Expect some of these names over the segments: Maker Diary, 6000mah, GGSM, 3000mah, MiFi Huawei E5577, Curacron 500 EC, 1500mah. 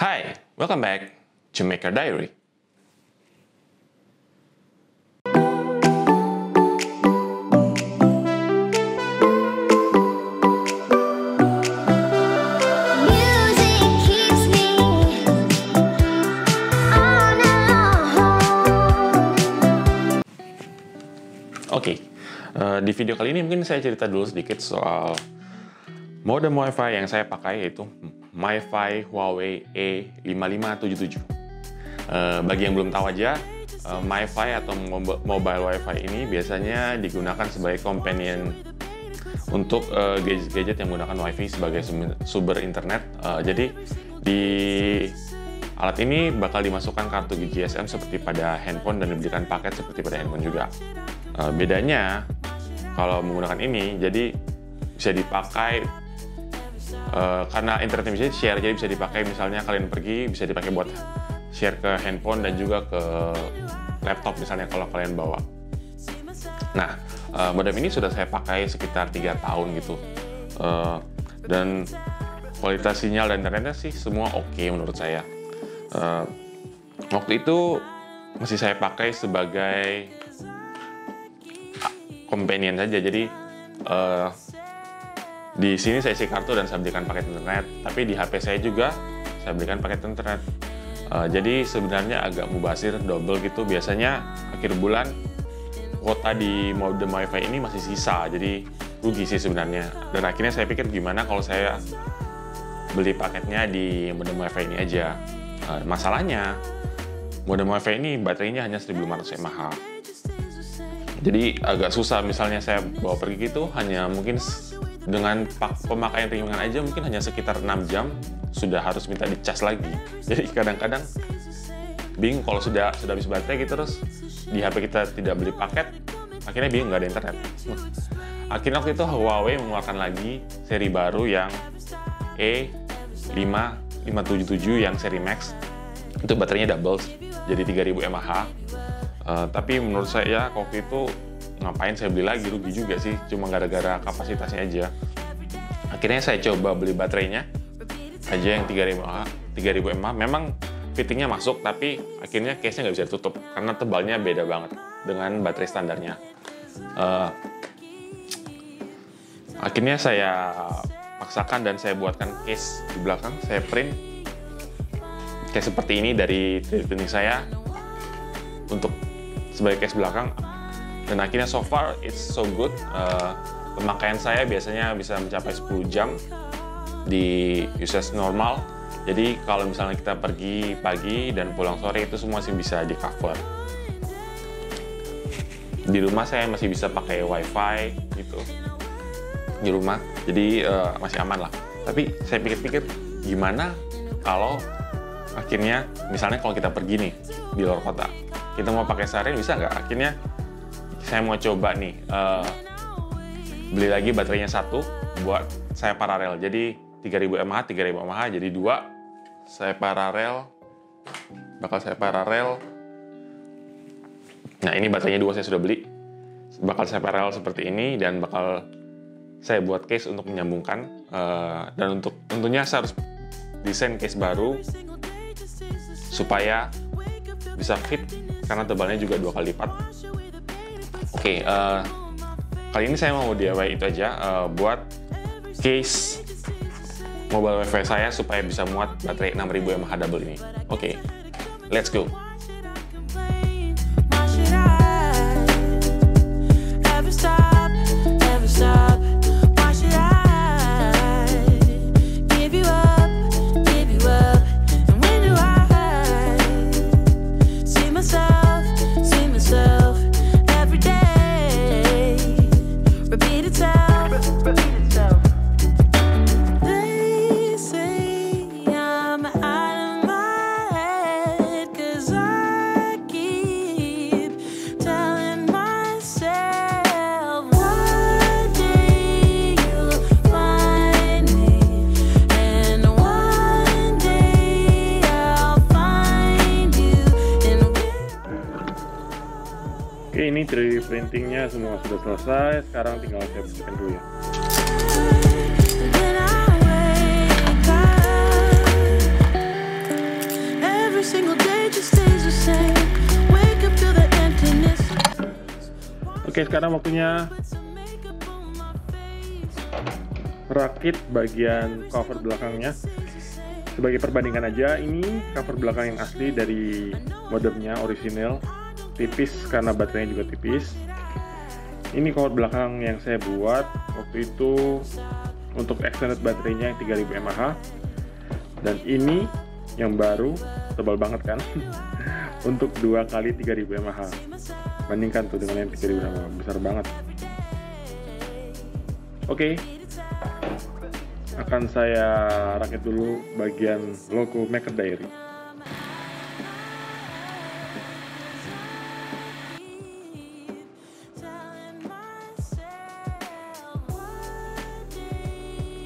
Hi, welcome back to Maker Diary. Di video kali ini mungkin saya cerita dulu sedikit soal modem WiFi yang saya pakai, yaitu MiFi Huawei E5577. Bagi yang belum tahu aja, MiFi atau mobile WiFi ini biasanya digunakan sebagai companion untuk gadget-gadget yang menggunakan WiFi sebagai sumber internet. Jadi di alat ini bakal dimasukkan kartu GGSM seperti pada handphone dan diberikan paket seperti pada handphone juga. Bedanya kalau menggunakan ini, jadi bisa dipakai karena internetnya bisa share, jadi bisa dipakai misalnya kalian pergi, bisa dipakai buat share ke handphone dan juga ke laptop misalnya kalau kalian bawa. Nah, modem ini sudah saya pakai sekitar 3 tahun gitu, dan kualitas sinyal dan internetnya sih semua oke menurut saya. Waktu itu masih saya pakai sebagai companion saja, jadi di sini saya isi kartu dan saya belikan paket internet, tapi di HP saya juga saya belikan paket internet. Jadi sebenarnya agak mubazir, double gitu. Biasanya akhir bulan kuota di modem WiFi ini masih sisa, jadi rugi sih sebenarnya. Dan akhirnya saya pikir gimana kalau saya beli paketnya di modem WiFi ini aja. Masalahnya modem WiFi ini baterainya hanya 1500 mAh. Jadi agak susah, misalnya saya bawa pergi gitu, hanya mungkin dengan pemakaian ringan aja mungkin hanya sekitar 6 jam sudah harus minta dicas lagi. Jadi kadang-kadang bingung kalau sudah habis baterai gitu, terus di HP kita tidak beli paket, akhirnya bingung nggak ada internet. Akhirnya waktu itu Huawei mengeluarkan lagi seri baru yang E5577 yang seri Max, itu baterainya double jadi 3000 mAh. Tapi menurut saya waktu itu ngapain saya beli lagi, rugi juga sih, cuma gara-gara kapasitasnya aja. Akhirnya saya coba beli baterainya aja yang 3000 mAh. Memang fittingnya masuk, tapi akhirnya case-nya nggak bisa ditutup karena tebalnya beda banget dengan baterai standarnya. Akhirnya saya paksakan dan saya buatkan case di belakang, saya print case seperti ini dari 3D printing saya untuk sebagai case belakang, dan akhirnya so far it's so good. Pemakaian saya biasanya bisa mencapai 10 jam di usage normal, jadi kalau misalnya kita pergi pagi dan pulang sore itu semua sih bisa di cover. Di rumah saya masih bisa pakai wifi gitu di rumah, jadi masih aman lah. Tapi saya pikir-pikir gimana kalau akhirnya misalnya kalau kita pergi nih di luar kota, kita mau pakai seharian bisa nggak? Akhirnya saya mau coba nih beli lagi baterainya satu buat saya paralel, jadi 3000 mAh jadi dua saya paralel, nah ini baterainya dua saya sudah beli, bakal saya paralel seperti ini dan bakal saya buat case untuk menyambungkan. Dan untuk tentunya saya harus desain case baru supaya bisa fit karena tebalnya juga 2 kali lipat. Oke, kali ini saya mau DIY itu aja, buat case mobile WiFi saya supaya bisa muat baterai 6000 mAh double ini. Oke, let's go. Oke, ini 3D printingnya semua sudah selesai, sekarang tinggal saya bersihkan dulu ya. Oke, sekarang waktunya rakit bagian cover belakangnya. Sebagai perbandingan aja, ini cover belakang yang asli dari modemnya, orisinil, tipis karena baterainya juga tipis. Ini cover belakang yang saya buat waktu itu untuk extended baterainya yang 3000 mAh. Dan ini yang baru, tebal banget kan, untuk 2 kali 3000 mAh. Bandingkan tuh dengan yang 3000 mAh, besar banget. Oke, akan saya rakit dulu bagian logo Maker Diary.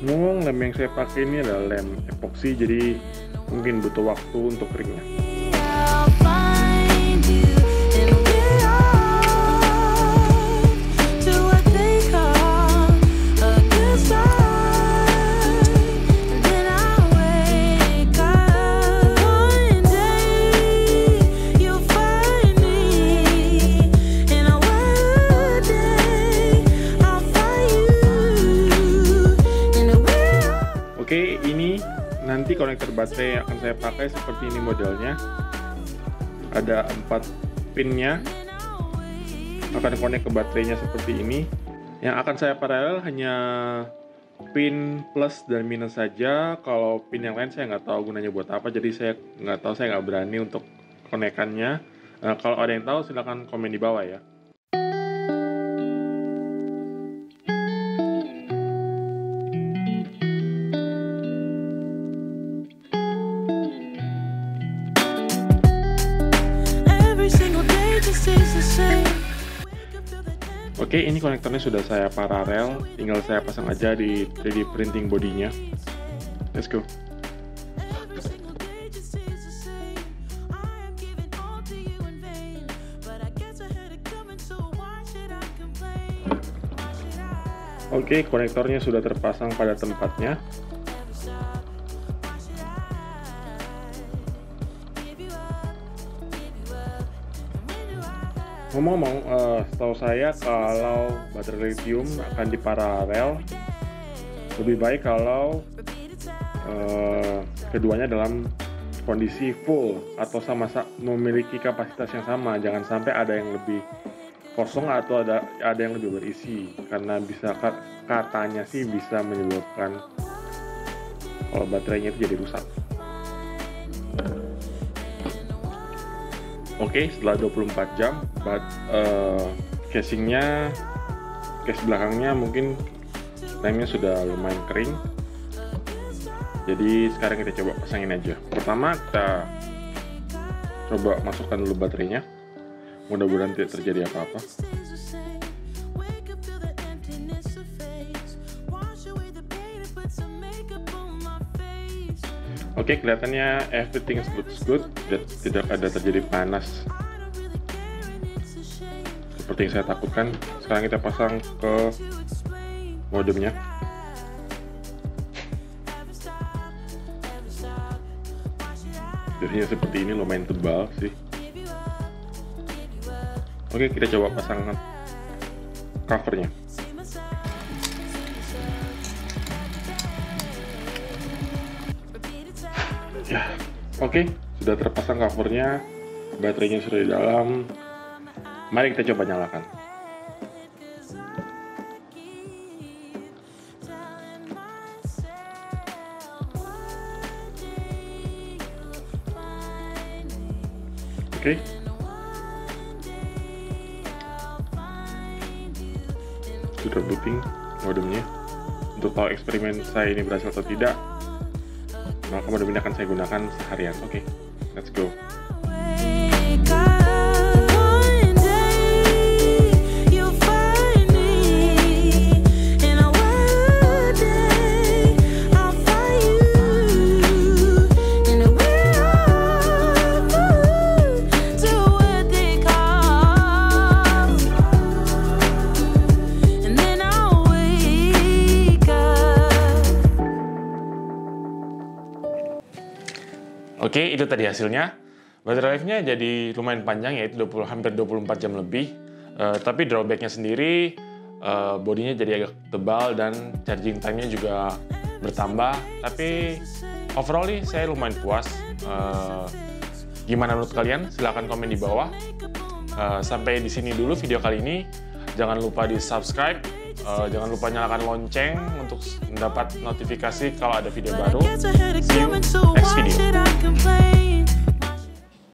Memang lem yang saya pakai ini adalah lem epoksi, jadi mungkin butuh waktu untuk keringnya. Oke, ini nanti konektor baterai yang akan saya pakai seperti ini modelnya. Ada 4 pinnya, akan konek ke baterainya seperti ini. Yang akan saya paralel hanya pin plus dan minus saja. Kalau pin yang lain saya nggak tahu gunanya buat apa, jadi saya nggak tahu, saya nggak berani untuk konekannya. Kalau ada yang tahu silahkan komen di bawah ya. Oke, ini konektornya sudah saya paralel, tinggal saya pasang aja di 3D printing bodinya. Let's go. Oke, konektornya sudah terpasang pada tempatnya. Ngomong-ngomong, setahu saya kalau baterai lithium akan diparalel lebih baik kalau keduanya dalam kondisi full atau sama-sama memiliki kapasitas yang sama. Jangan sampai ada yang lebih kosong atau ada yang lebih berisi, karena bisa katanya sih bisa menyebabkan kalau baterainya itu jadi rusak. Oke, setelah 24 jam, case belakangnya mungkin remnya sudah lumayan kering. Jadi sekarang kita coba pasangin aja. Pertama kita coba masukkan dulu baterainya. Mudah-mudahan tidak terjadi apa-apa. Oke, kelihatannya everything looks good, tidak ada terjadi panas seperti yang saya takutkan. Sekarang kita pasang ke modemnya. Jadinya seperti ini, lumayan tebal sih. Oke, kita coba pasang covernya. Oke, sudah terpasang covernya, baterainya sudah di dalam. Mari kita coba nyalakan. Oke. Sudah booting modemnya. Untuk tahu eksperimen saya ini berhasil atau tidak, maka modem ini akan saya gunakan seharian. Oke, let's go. Oke, itu tadi hasilnya. Baterai life-nya jadi lumayan panjang, yaitu hampir 24 jam lebih. Tapi drawbacknya sendiri bodinya jadi agak tebal dan charging time-nya juga bertambah. Tapi overall nih saya lumayan puas. Gimana menurut kalian? Silahkan komen di bawah. Sampai di sini dulu video kali ini. Jangan lupa di subscribe. Jangan lupa nyalakan lonceng untuk mendapat notifikasi kalau ada video baru. See you next video.